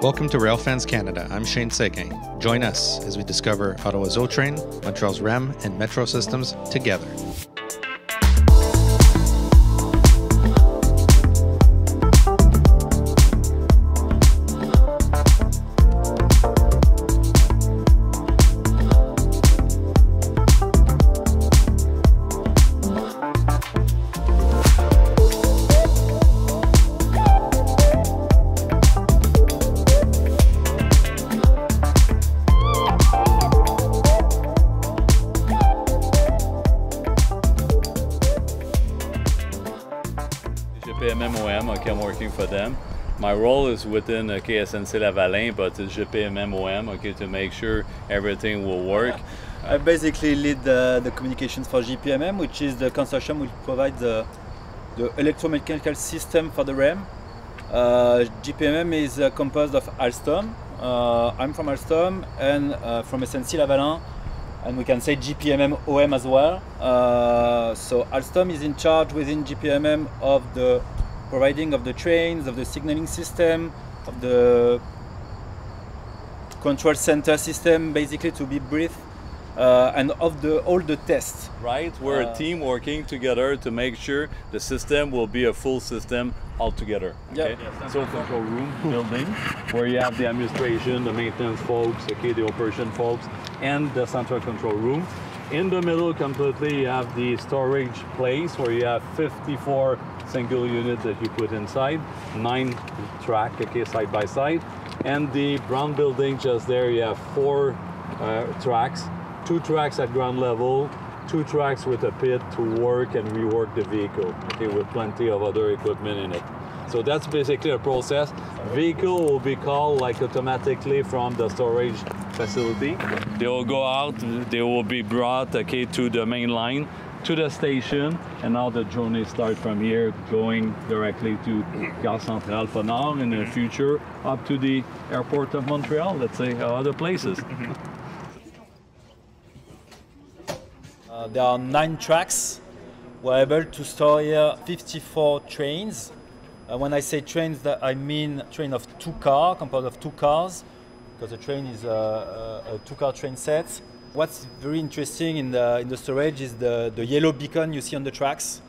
Welcome to Rail Fans Canada. I'm Shane Seguin. Join us as we discover Ottawa's O Train, Montreal's REM, and Metro systems together. GPMM-OM, okay, I'm working for them. My role is within SNC-Lavalin, but it's GPMM-OM, okay, to make sure everything will work. I basically lead the communications for GPMM, which is the consortium which provides the electromechanical system for the REM. GPMM is composed of Alstom. I'm from Alstom and from SNC-Lavalin, and we can say GPMM-OM as well. So Alstom is in charge within GPMM of the providing of the trains, of the signaling system, of the control center system, basically to be brief, and of all the tests. Right, we're a team working together to make sure the system will be a full system altogether. Okay? Yeah. So control room building where you have the administration, the maintenance folks, okay, the operation folks, and the central control room. In the middle completely you have the storage place where you have 54 single units that you put inside, 9 track, okay, side by side. And the brown building just there, you have 4 tracks, 2 tracks at ground level, 2 tracks with a pit to work and rework the vehicle, okay, with plenty of other equipment in it. So that's basically a process. Vehicle will be called like automatically from the storage facility. They will go out, they will be brought, okay, to the main line, to the station, and now the journey starts from here, going directly to Gare Centrale for now, in the future up to the airport of Montreal, let's say, other places. There are 9 tracks. We're able to store here 54 trains. When I say trains, I mean train of 2 cars, composed of 2 cars, because the train is a 2-car train set. What's very interesting in the storage is the yellow beacon you see on the tracks.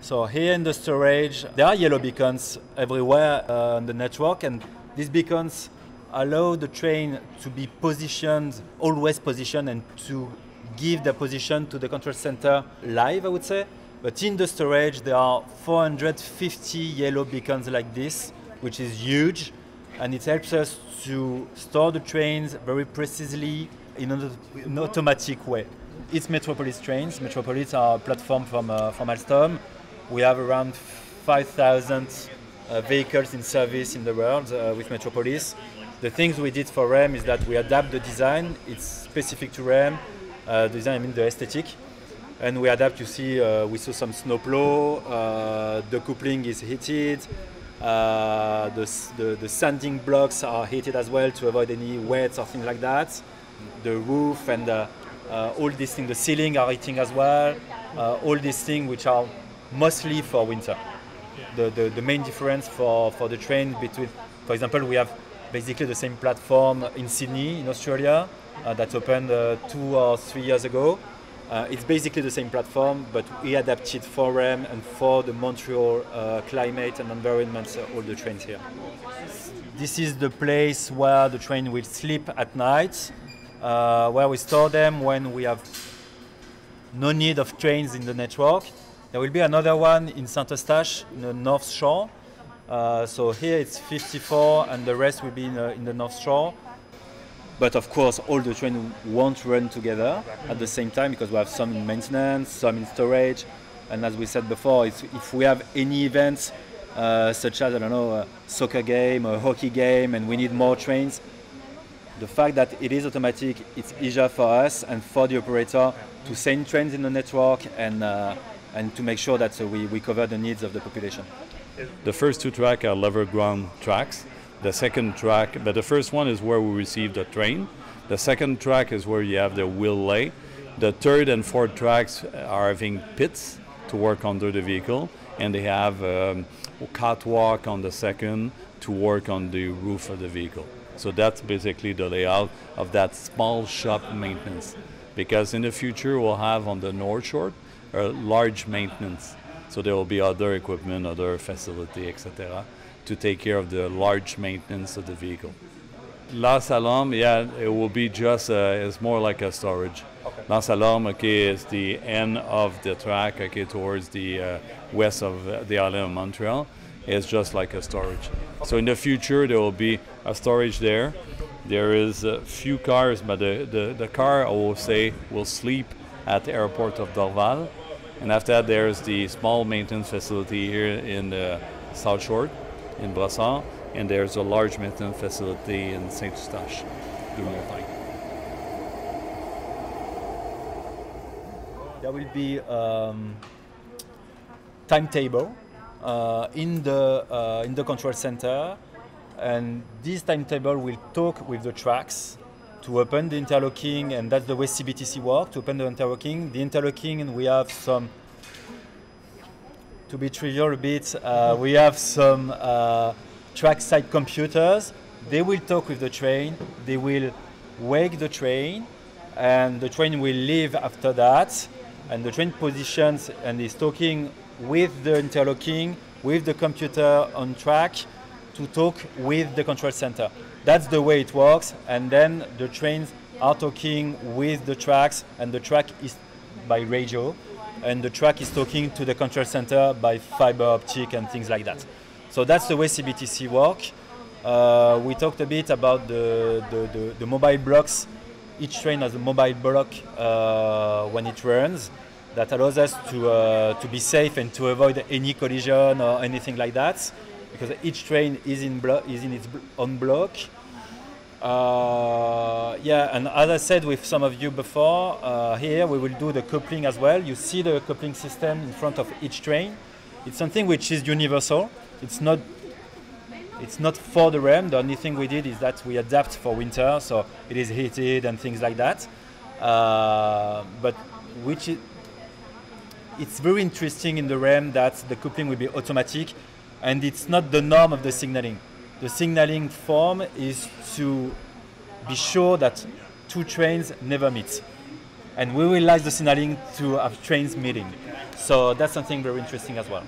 So here in the storage, there are yellow beacons everywhere on the network, and these beacons allow the train to be positioned, always positioned, and to give the position to the control center live, I would say. But in the storage, there are 450 yellow beacons like this, which is huge, and it helps us to store the trains very precisely in an automatic way. It's Metropolis trains. Metropolis are a platform from Alstom. We have around 5,000 vehicles in service in the world with Metropolis. The things we did for REM is that we adapt the design. It's specific to REM. Design, I mean the aesthetic. And we adapt, you see, we saw some snowplow, the coupling is heated, the sanding blocks are heated as well to avoid any wets or things like that. The roof and all these things, the ceiling are heating as well, all these things which are mostly for winter. The main difference for the train between, for example, we have basically the same platform in Sydney, in Australia, that opened 2 or 3 years ago. It's basically the same platform, but we adapted for REM and for the Montreal climate and environment, all the trains here. This is the place where the train will sleep at night, where we store them when we have no need of trains in the network. There will be another one in Saint-Eustache, in the North Shore. So here it's 54 and the rest will be in the North Shore. But of course, all the trains won't run together at the same time because we have some in maintenance, some in storage. And as we said before, if we have any events such as, I don't know, a soccer game, a hockey game, and we need more trains, the fact that it is automatic, it's easier for us and for the operator to send trains in the network and to make sure that we cover the needs of the population. The first 2 tracks are level ground tracks. The second track, but the first one is where we receive the train. The second track is where you have the wheel lay. The third and fourth tracks are having pits to work under the vehicle, and they have a catwalk on the second to work on the roof of the vehicle. So that's basically the layout of that small shop maintenance, because in the future we'll have on the North Shore a large maintenance. So there will be other equipment, other facility, etc., to take care of the large maintenance of the vehicle. La Salome, yeah, it will be just, it's more like a storage. Okay. La Salome, okay, is the end of the track, okay, towards the west of the island of Montreal. It's just like a storage. So in the future, there will be a storage there. There is a few cars, but the car, I will say, will sleep at the airport of Dorval. And after that, there's the small maintenance facility here in the South Shore, in Brossard, and there's a large maintenance facility in Saint-Eustache during the time. There will be timetable in the control center, and this timetable will talk with the tracks to open the interlocking, and that's the way CBTC works, to open the interlocking. The interlocking, and we have some, to be trivial a bit, we have some trackside computers. They will talk with the train, they will wake the train, and the train will leave after that, and the train positions and is talking with the interlocking, with the computer on track, to talk with the control center. That's the way it works, and then the trains are talking with the tracks, and the track is by radio, and the track is talking to the control center by fiber optic and things like that. So that's the way CBTC works. We talked a bit about the mobile blocks. Each train has a mobile block when it runs. That allows us to be safe and to avoid any collision or anything like that, because each train is in its own block. Yeah, and as I said with some of you before, here we will do the coupling as well. You see the coupling system in front of each train. It's something which is universal. It's not for the REM. The only thing we did is that we adapt for winter, so it is heated and things like that. But which is, it's very interesting in the REM that the coupling will be automatic, and it's not the norm of the signaling. The signaling form is to be sure that two trains never meet. And we will like the signaling to have trains meeting. So that's something very interesting as well.